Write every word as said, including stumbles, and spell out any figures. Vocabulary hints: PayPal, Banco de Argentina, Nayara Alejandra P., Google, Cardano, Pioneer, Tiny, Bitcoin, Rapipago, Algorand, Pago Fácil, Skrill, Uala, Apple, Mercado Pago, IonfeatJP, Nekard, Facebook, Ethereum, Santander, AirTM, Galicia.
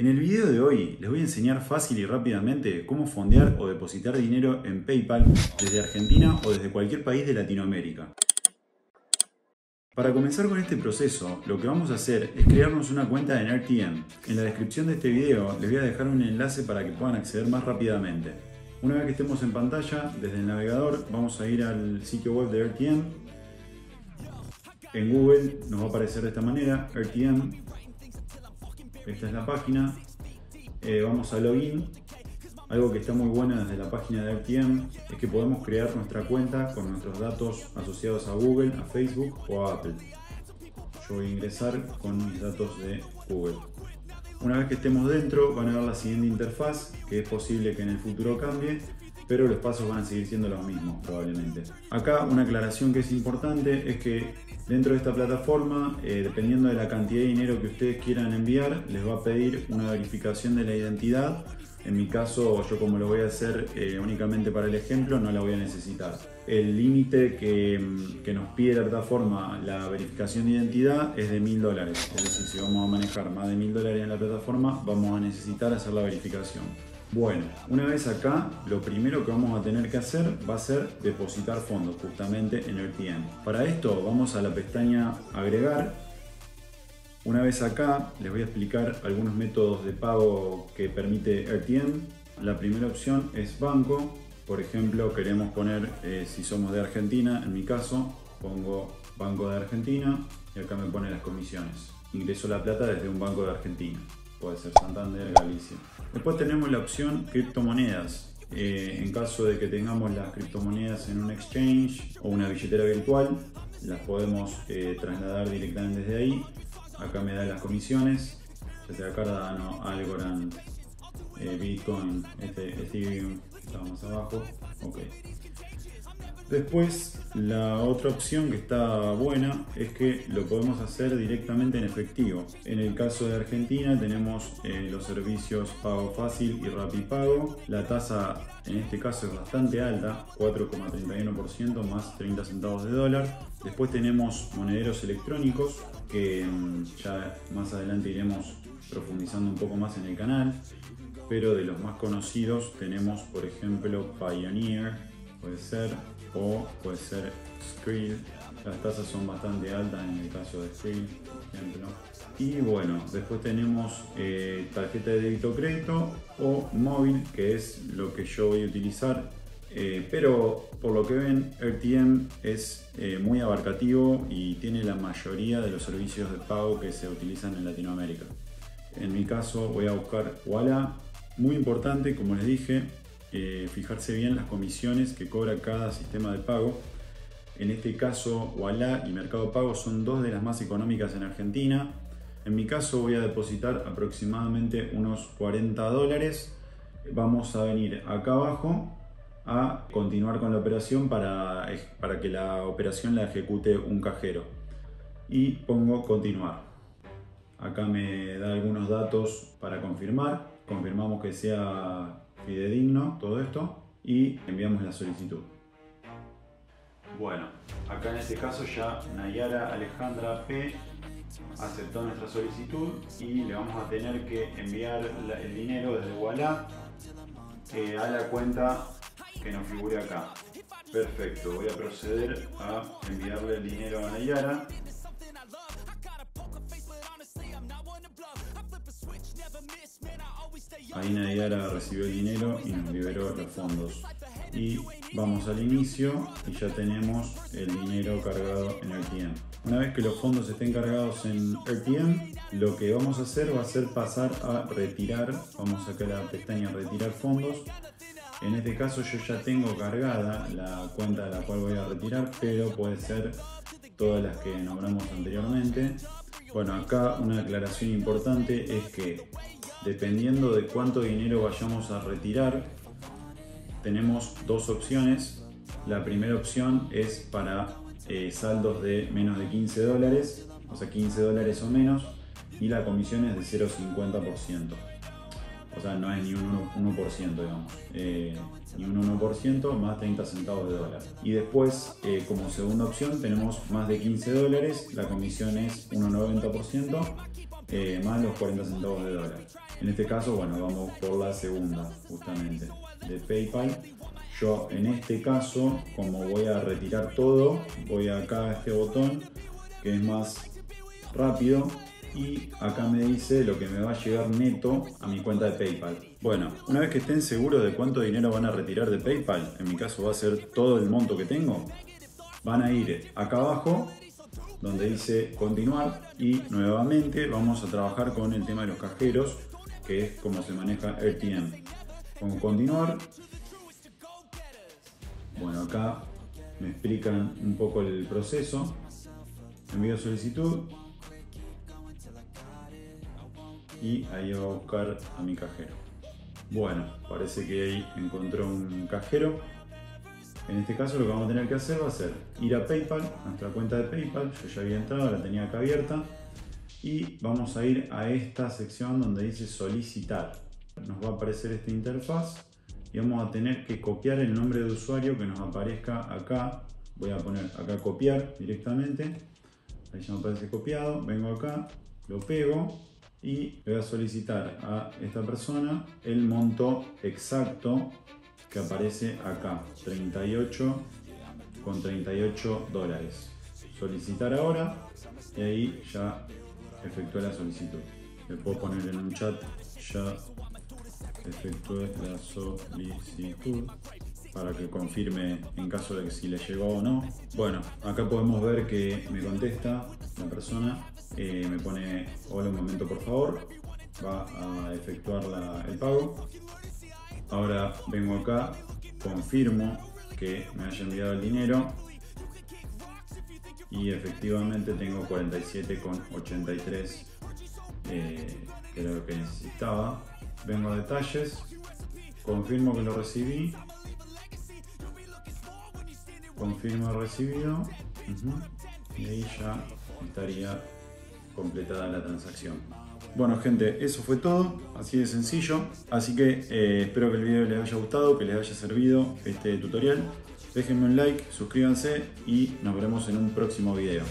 En el video de hoy les voy a enseñar fácil y rápidamente cómo fondear o depositar dinero en PayPal desde Argentina o desde cualquier país de Latinoamérica. Para comenzar con este proceso, lo que vamos a hacer es crearnos una cuenta en AirTM. En la descripción de este video les voy a dejar un enlace para que puedan acceder más rápidamente. Una vez que estemos en pantalla, desde el navegador vamos a ir al sitio web de AirTM. En Google nos va a aparecer de esta manera, AirTM. Esta es la página. Eh, vamos a login. Algo que está muy bueno desde la página de AirTM es que podemos crear nuestra cuenta con nuestros datos asociados a Google, a Facebook o a Apple. Yo voy a ingresar con mis datos de Google. Una vez que estemos dentro van a ver la siguiente interfaz, que es posible que en el futuro cambie, pero los pasos van a seguir siendo los mismos probablemente. Acá una aclaración que es importante es que dentro de esta plataforma, eh, dependiendo de la cantidad de dinero que ustedes quieran enviar, les va a pedir una verificación de la identidad. En mi caso, yo como lo voy a hacer eh, únicamente para el ejemplo, no la voy a necesitar. El límite que, que nos pide de cierta forma la verificación de identidad es de mil dólares. Es decir, si vamos a manejar más de mil dólares en la plataforma, vamos a necesitar hacer la verificación. Bueno, una vez acá, lo primero que vamos a tener que hacer va a ser depositar fondos, justamente en AirTM. Para esto vamos a la pestaña Agregar. Una vez acá, les voy a explicar algunos métodos de pago que permite AirTM. La primera opción es banco. Por ejemplo, queremos poner, eh, si somos de Argentina, en mi caso, pongo Banco de Argentina y acá me pone las comisiones. Ingreso la plata desde un banco de Argentina. Puede ser Santander, Galicia. Después tenemos la opción criptomonedas. Eh, en caso de que tengamos las criptomonedas en un exchange o una billetera virtual, las podemos eh, trasladar directamente desde ahí. Acá me da las comisiones, ya sea Cardano, Algorand, eh, Bitcoin, este, Ethereum, estamos abajo, ok. Después la otra opción que está buena es que lo podemos hacer directamente en efectivo. En el caso de Argentina tenemos eh, los servicios Pago Fácil y Rapipago. La tasa en este caso es bastante alta, cuatro coma treinta y uno por ciento más treinta centavos de dólar. Después tenemos monederos electrónicos, que ya más adelante iremos profundizando un poco más en el canal, pero de los más conocidos tenemos, por ejemplo, Pioneer, puede ser, o puede ser Skrill. Las tasas son bastante altas en el caso de Skrill, por ejemplo. Y bueno, después tenemos eh, tarjeta de débito crédito o móvil, que es lo que yo voy a utilizar. Eh, pero por lo que ven, AirTM es eh, muy abarcativo y tiene la mayoría de los servicios de pago que se utilizan en Latinoamérica. En mi caso voy a buscar Uala. Muy importante, como les dije, eh, fijarse bien las comisiones que cobra cada sistema de pago. En este caso Uala y Mercado Pago son dos de las más económicas en Argentina. En mi caso voy a depositar aproximadamente unos cuarenta dólares. Vamos a venir acá abajo a continuar con la operación para, para que la operación la ejecute un cajero, y pongo continuar. Acá me da algunos datos para confirmar, confirmamos que sea fidedigno todo esto y enviamos la solicitud. Bueno, acá en este caso ya Nayara Alejandra P. aceptó nuestra solicitud y le vamos a tener que enviar el dinero desde Uala eh, a la cuenta que nos figure acá. Perfecto, voy a proceder a enviarle el dinero a Nayara. Ahí Nayara recibió el dinero y nos liberó los fondos. Y vamos al inicio y ya tenemos el dinero cargado en AirTM. Una vez que los fondos estén cargados en AirTM, lo que vamos a hacer va a ser pasar a retirar. Vamos acá a la pestaña retirar fondos. En este caso yo ya tengo cargada la cuenta de la cual voy a retirar, pero puede ser todas las que nombramos anteriormente. Bueno, acá una aclaración importante es que dependiendo de cuánto dinero vayamos a retirar, tenemos dos opciones. La primera opción es para eh, saldos de menos de quince dólares, o sea quince dólares o menos, y la comisión es de cero coma cincuenta por ciento. O sea, no es ni un uno por ciento, digamos, eh, ni un uno por ciento más treinta centavos de dólar. Y después, eh, como segunda opción, tenemos más de quince dólares, la comisión es un noventa por ciento, eh, más los cuarenta centavos de dólar. En este caso, bueno, vamos por la segunda, justamente, de PayPal. Yo en este caso, como voy a retirar todo, voy acá a este botón que es más rápido y acá me dice lo que me va a llegar neto a mi cuenta de PayPal. Bueno, una vez que estén seguros de cuánto dinero van a retirar de PayPal, en mi caso va a ser todo el monto que tengo, van a ir acá abajo donde dice continuar y nuevamente vamos a trabajar con el tema de los cajeros, que es como se maneja AirTM. Con continuar, bueno, acá me explican un poco el proceso. Envío solicitud y ahí va a buscar a mi cajero. Bueno, parece que ahí encontró un cajero. En este caso lo que vamos a tener que hacer va a ser ir a PayPal, nuestra cuenta de PayPal. Yo ya había entrado, la tenía acá abierta. Y vamos a ir a esta sección donde dice solicitar. Nos va a aparecer esta interfaz y vamos a tener que copiar el nombre de usuario que nos aparezca acá. Voy a poner acá copiar directamente. Ahí ya me aparece copiado. Vengo acá, lo pego y le voy a solicitar a esta persona el monto exacto que aparece acá, treinta y ocho con treinta y ocho dólares. Solicitar ahora y ahí ya efectué la solicitud. Le puedo poner en un chat, ya efectué la solicitud, para que confirme en caso de que si le llegó o no. Bueno, acá podemos ver que me contesta la persona. Eh, me pone hola, un momento por favor, va a efectuar la, el pago. Ahora vengo acá, confirmo que me haya enviado el dinero y efectivamente tengo cuarenta y siete con ochenta y tres, eh, que era lo que necesitaba. Vengo a detalles, confirmo que lo recibí, confirmo recibido, uh-huh, y ahí ya estaría completada la transacción. Bueno gente, eso fue todo, así de sencillo. Así que eh, espero que el video les haya gustado, que les haya servido este tutorial. Déjenme un like, suscríbanse y nos veremos en un próximo video.